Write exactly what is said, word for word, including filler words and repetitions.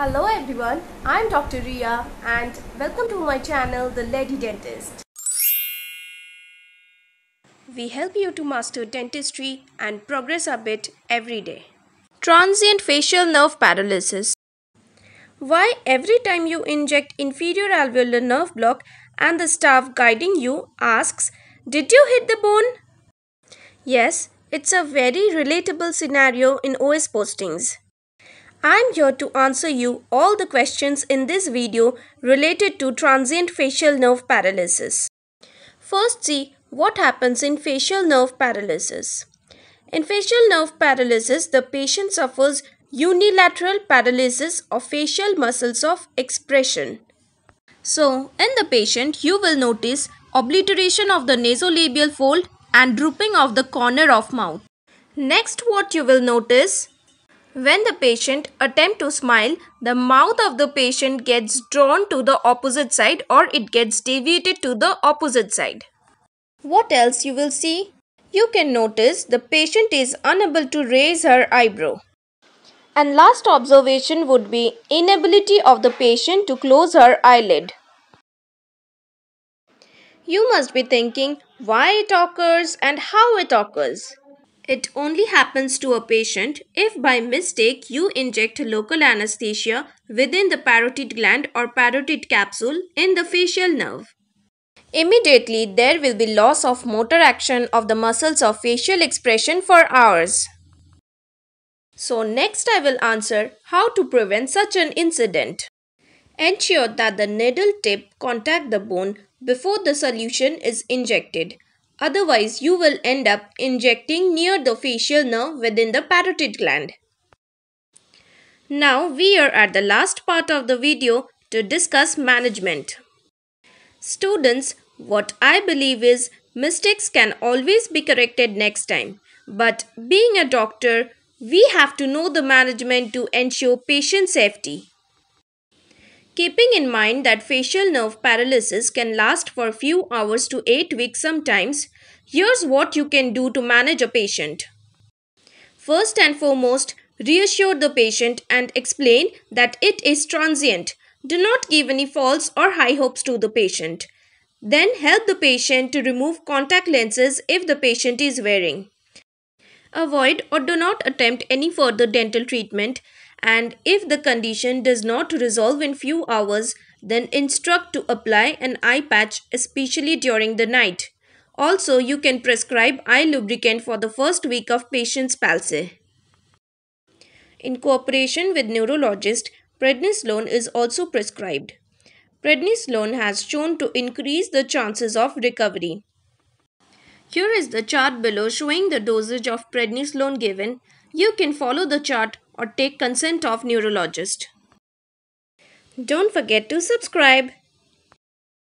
Hello everyone, I am Doctor Ria and welcome to my channel The Lady Dentist. We help you to master dentistry and progress a bit every day. Transient facial nerve paralysis. Why every time you inject inferior alveolar nerve block and the staff guiding you asks, "Did you hit the bone?" Yes, it's a very relatable scenario in O S postings. I'm here to answer you all the questions in this video related to transient facial nerve paralysis. First, see what happens in facial nerve paralysis. In facial nerve paralysis, the patient suffers unilateral paralysis of facial muscles of expression. So, in the patient, you will notice obliteration of the nasolabial fold and drooping of the corner of mouth. Next, what you will notice? When the patient attempts to smile, the mouth of the patient gets drawn to the opposite side or it gets deviated to the opposite side. What else you will see? You can notice the patient is unable to raise her eyebrow. And last observation would be inability of the patient to close her eyelid. You must be thinking why it occurs and how it occurs. It only happens to a patient if by mistake you inject local anesthesia within the parotid gland or parotid capsule in the facial nerve. Immediately there will be loss of motor action of the muscles of facial expression for hours. So next I will answer how to prevent such an incident. Ensure that the needle tip contacts the bone before the solution is injected. Otherwise, you will end up injecting near the facial nerve within the parotid gland. Now, we are at the last part of the video to discuss management. Students, what I believe is mistakes can always be corrected next time. But being a doctor, we have to know the management to ensure patient safety. Keeping in mind that facial nerve paralysis can last for few hours to eight weeks sometimes, here's what you can do to manage a patient. First and foremost, reassure the patient and explain that it is transient. Do not give any false or high hopes to the patient. Then help the patient to remove contact lenses if the patient is wearing. Avoid or do not attempt any further dental treatment. And if the condition does not resolve in few hours, then instruct to apply an eye patch, especially during the night. Also, you can prescribe eye lubricant for the first week of patient's palsy. In cooperation with neurologist, prednisolone is also prescribed. Prednisolone has shown to increase the chances of recovery. Here is the chart below showing the dosage of prednisolone given. You can follow the chart or take consent of neurologist. Don't forget to subscribe.